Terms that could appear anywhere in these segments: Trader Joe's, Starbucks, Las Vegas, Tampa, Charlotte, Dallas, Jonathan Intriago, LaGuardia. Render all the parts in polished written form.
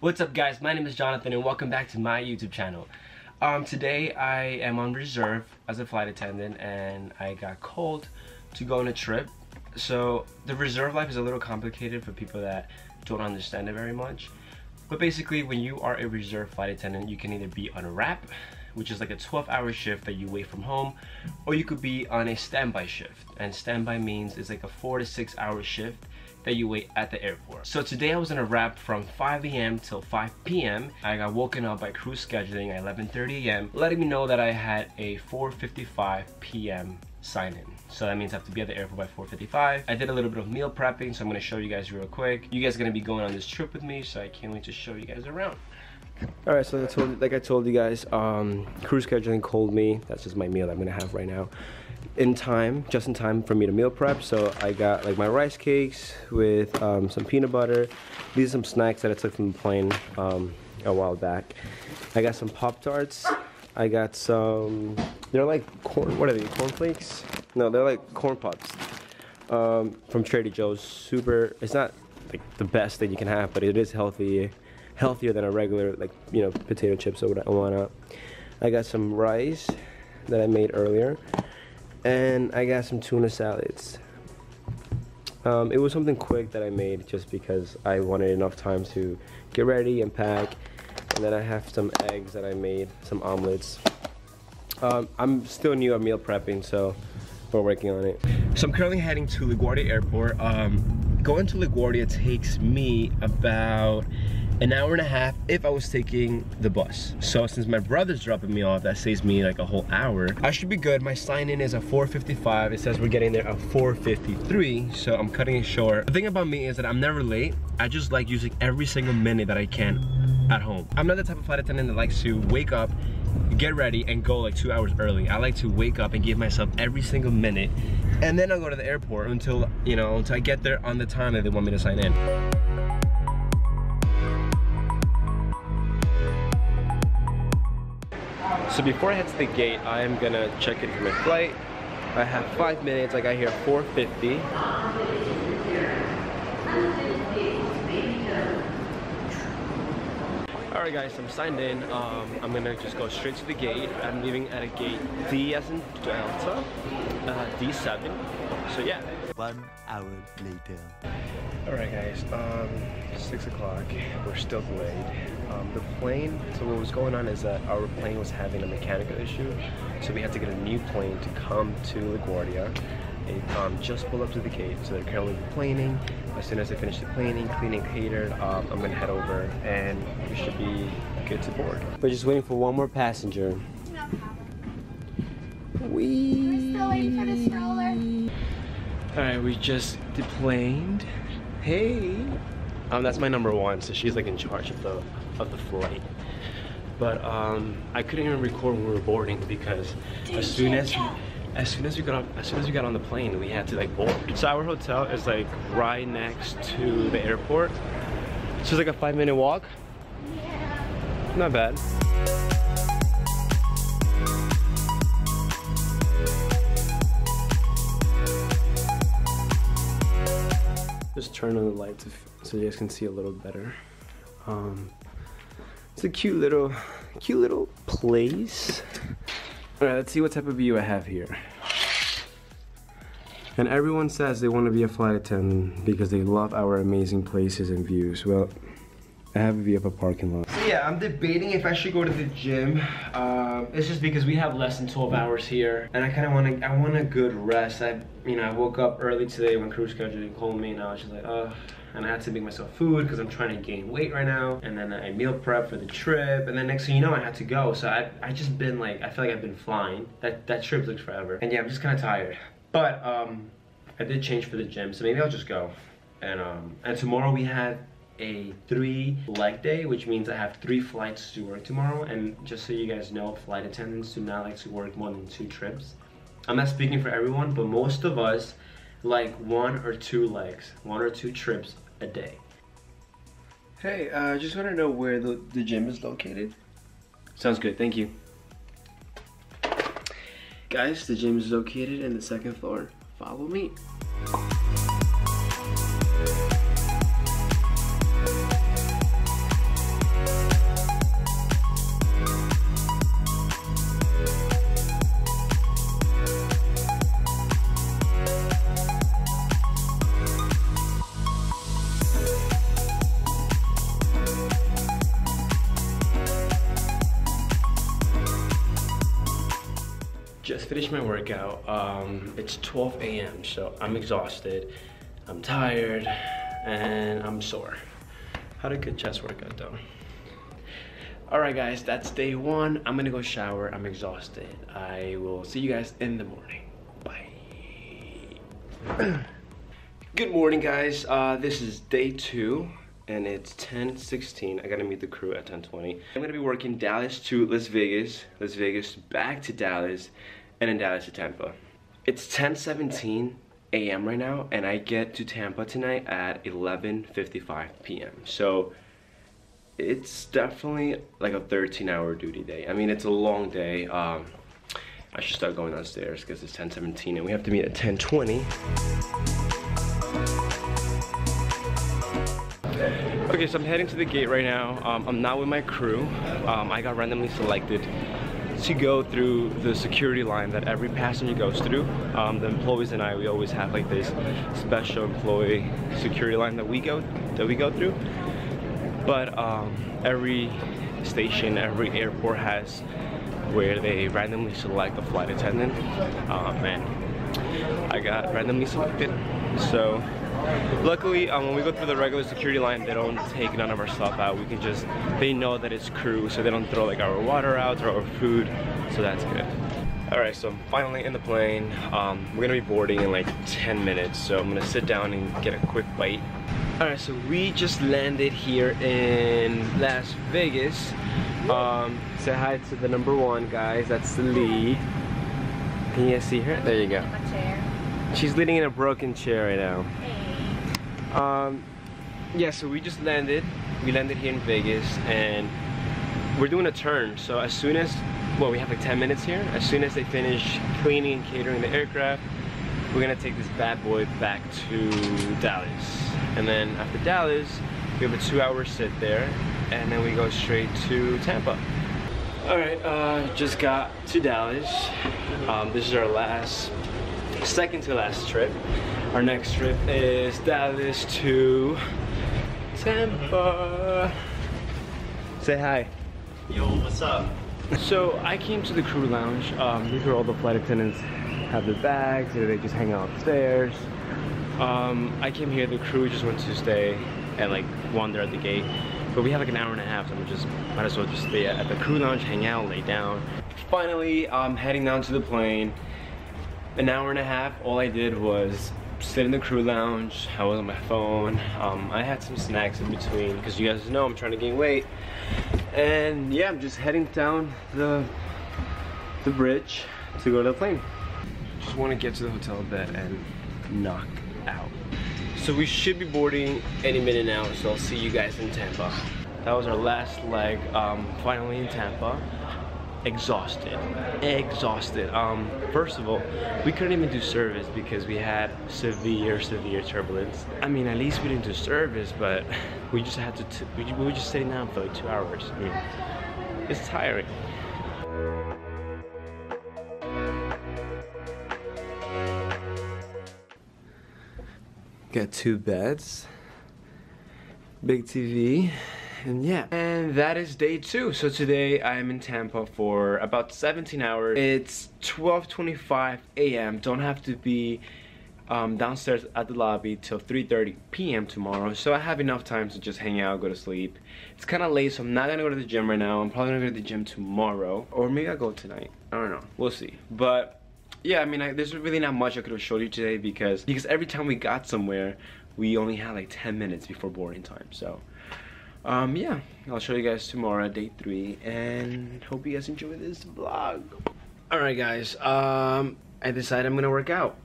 What's up guys, my name is Jonathan and welcome back to my YouTube channel. Today I am on reserve as a flight attendant and I got called to go on a trip. So the reserve life is a little complicated for people that don't understand it very much. But basically when you are a reserve flight attendant, you can either be on a wrap, which is like a 12-hour shift that you wait from home, or you could be on a standby shift. And standby means it's like a 4- to 6-hour shift that you wait at the airport. So today I was in a wrap from 5 a.m. till 5 p.m. I got woken up by crew scheduling at 11:30 a.m. letting me know that I had a 4:55 p.m. sign in. So that means I have to be at the airport by 4:55. I did a little bit of meal prepping, so I'm gonna show you guys real quick. You guys are gonna be going on this trip with me, so I can't wait to show you guys around. All right, so like I told you guys, crew scheduling called me. That's just my meal that I'm gonna have right now. In time, just in time for me to meal prep. So I got like my rice cakes with some peanut butter. These are some snacks that I took from the plane a while back. I got some Pop-Tarts. I got some, they're like corn, what are they, cornflakes? No, they're like corn pops from Trader Joe's. Super, it's not like the best thing you can have, but it is healthy. Healthier than a regular, like, you know, potato chips or whatnot. I got some rice that I made earlier, and I got some tuna salads. It was something quick that I made just because I wanted enough time to get ready and pack. And then I have some eggs that I made, some omelets. I'm still new at meal prepping, so we're working on it. So I'm currently heading to LaGuardia Airport. Going to LaGuardia takes me about an hour and a half if I was taking the bus. So since my brother's dropping me off, that saves me like a whole hour. I should be good. My sign-in is at 4:55. It says we're getting there at 4:53, so I'm cutting it short. The thing about me is that I'm never late. I just like using every single minute that I can at home. I'm not the type of flight attendant that likes to wake up, get ready, and go like 2 hours early. I like to wake up and give myself every single minute, and then I'll go to the airport until I get there on the time that they want me to sign in. So before I head to the gate, I am gonna check in for my flight. I have 5 minutes. I got here at 4:50. All right, guys, I'm signed in. I'm gonna just go straight to the gate. I'm leaving at a gate D as in Delta, D7. So yeah. 1 hour later. All right, guys. 6 o'clock. We're still delayed. The plane. So what was going on is that our plane was having a mechanical issue, so we had to get a new plane to come to LaGuardia. It just pulled up to the gate, so they're currently planing. As soon as they finish the cleaning catered, I'm gonna head over and we should be good to board. We're just waiting for one more passenger. We're still waiting for the stroller. All right, we just deplaned. Hey. That's my number one, so she's like in charge of the flight. But I couldn't even record when we were boarding because as soon as we got on the plane, we had to like board. So our hotel is like right next to the airport. So it's like a 5-minute walk. Yeah. Not bad. Just turn on the lights so you guys can see a little better. It's a cute little place. All right, let's see what type of view I have here. And everyone says they want to be a flight attendant because they love our amazing places and views. Well, I have a view of a parking lot. So yeah, I'm debating if I should go to the gym. It's just because we have less than 12 hours here, and I kind of want a good rest. I woke up early today when crew scheduling called me, and I was just like, ugh. And I had to make myself food because I'm trying to gain weight right now. And then I meal prep for the trip. And then next thing you know, I had to go. So I just been like, I feel like I've been flying. That trip looks forever. And yeah, I'm just kind of tired. But I did change for the gym, so maybe I'll just go. And tomorrow we have a 3 leg day, which means I have 3 flights to work tomorrow. And just so you guys know, flight attendants do not like to work more than 2 trips. I'm not speaking for everyone, but most of us like 1 or 2 trips a day. Hey, I just want to know where the gym is located. Sounds good, thank you. Guys, the gym is located in the 2nd floor. Follow me. finished my workout. It's 12 a.m. so I'm exhausted, I'm tired, and I'm sore. Had a good chest workout though. All right guys, that's day one. I'm gonna go shower, I'm exhausted. I will see you guys in the morning. Bye. Good morning guys, this is day two. And it's 10:16. I gotta meet the crew at 10:20. I'm gonna be working Dallas to Las Vegas back to Dallas, and then Dallas to Tampa. It's 10:17 a.m. right now, and I get to Tampa tonight at 11:55 p.m. So it's definitely like a 13-hour duty day. I mean, it's a long day. I should start going downstairs because it's 10:17, and we have to meet at 10:20. Okay, so I'm heading to the gate right now. I'm not with my crew. I got randomly selected to go through the security line that every passenger goes through. The employees and I, we always have like this special employee security line that we go through. But every station, every airport has where they randomly select a flight attendant. And I got randomly selected, so. Luckily, when we go through the regular security line, they don't take none of our stuff out. We can just, they know that it's crew, so they don't throw like our water out or our food, so that's good. Alright, so I'm finally in the plane. We're gonna be boarding in like 10 minutes, so I'm gonna sit down and get a quick bite. Alright, so we just landed here in Las Vegas. Say hi to the number one, guys. That's Lee. Can you guys see her? There you go. She's leaning in a broken chair right now. Yeah, so we just landed. We landed here in Vegas, and we're doing a turn. So as soon as, well, we have like 10 minutes here. As soon as they finish cleaning and catering the aircraft, we're gonna take this bad boy back to Dallas. And then after Dallas, we have a 2-hour sit there, and then we go straight to Tampa. All right, just got to Dallas. This is our second to last trip. Our next trip is Dallas to Tampa. Say hi. Yo, what's up? So I came to the crew lounge. Usually all the flight attendants have their bags, or they just hang out upstairs. I came here, the crew just went to stay and like wander at the gate. But we have like an hour and a half, so we just might as well just stay at the crew lounge, hang out, lay down. Finally, I'm heading down to the plane. An hour and a half, all I did was sit in the crew lounge. I was on my phone. I had some snacks in between because you guys know I'm trying to gain weight, and yeah, I'm just heading down the bridge to go to the plane. Just want to get to the hotel bed and knock out. So we should be boarding any minute now, so I'll see you guys in Tampa. That was our last leg, finally in Tampa. Exhausted. First of all, we couldn't even do service because we had severe turbulence. I mean, at least we didn't do service, but we just had to, we were just sitting down for like 2 hours. I mean, it's tiring. Got 2 beds, big TV. And yeah, and that is day two. So today I'm in Tampa for about 17 hours. It's 12:25 a.m. Don't have to be downstairs at the lobby till 3:30 p.m. tomorrow. So I have enough time to just hang out, go to sleep. It's kind of late, so I'm not gonna go to the gym right now. I'm probably gonna go to the gym tomorrow, or maybe I'll go tonight. I don't know. We'll see. But yeah, I mean, there's really not much I could have showed you today because every time we got somewhere, we only had like 10 minutes before boarding time. So. Yeah, I'll show you guys tomorrow, day 3, and hope you guys enjoy this vlog. Alright guys, I decided I'm gonna work out.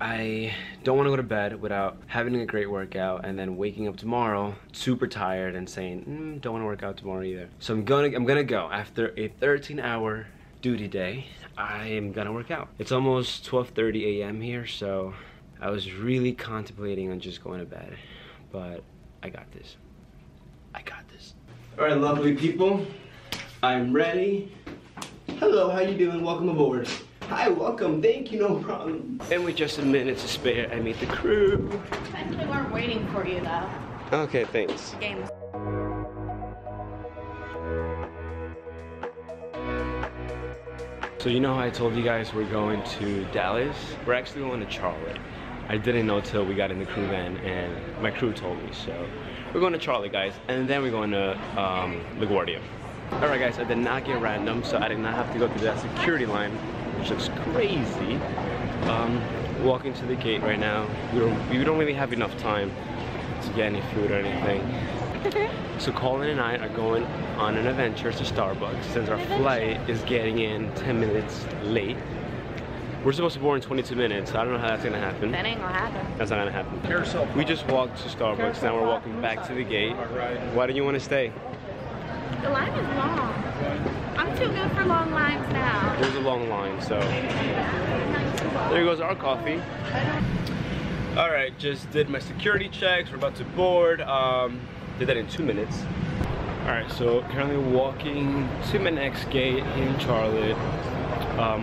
I don't want to go to bed without having a great workout and then waking up tomorrow super tired and saying, don't want to work out tomorrow either. So I'm gonna go. After a 13-hour duty day, I am gonna work out. It's almost 12:30 a.m. here, so I was really contemplating on just going to bed, but I got this. All right, lovely people, I'm ready. Hello, how you doing? Welcome aboard. Hi, welcome. Thank you, no problem. And with just a minute to spare, I meet the crew. Actually, we're waiting for you, though. Okay, thanks. Game. So you know how I told you guys we're going to Dallas? We're actually going to Charlotte. I didn't know till we got in the crew van and my crew told me, so we're going to Charlotte, guys, and then we're going to LaGuardia. Alright guys, I did not get random, so I did not have to go through that security line, which looks crazy. Walking to the gate right now. We don't really have enough time to get any food or anything. So Colin and I are going on an adventure to Starbucks since our flight is getting in 10 minutes late. We're supposed to board in 22 minutes. So I don't know how that's gonna happen. That ain't gonna happen. That's not gonna happen. We just walked to Starbucks. Now we're walking back to the gate. Why do you want to stay? The line is long. I'm too good for long lines now. There's a long line, so. There goes our coffee. All right, just did my security checks. We're about to board. Did that in 2 minutes. All right, so currently walking to my next gate in Charlotte.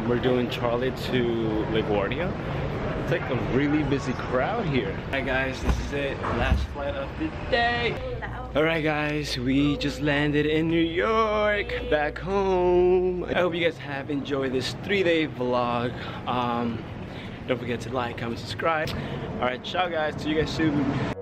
We're doing Charlotte to LaGuardia. It's like a really busy crowd here. Alright guys, this is it. Last flight of the day. Alright guys, we just landed in New York, back home. I hope you guys have enjoyed this 3-day vlog. Don't forget to like, comment, subscribe. Alright, ciao guys, see you guys soon.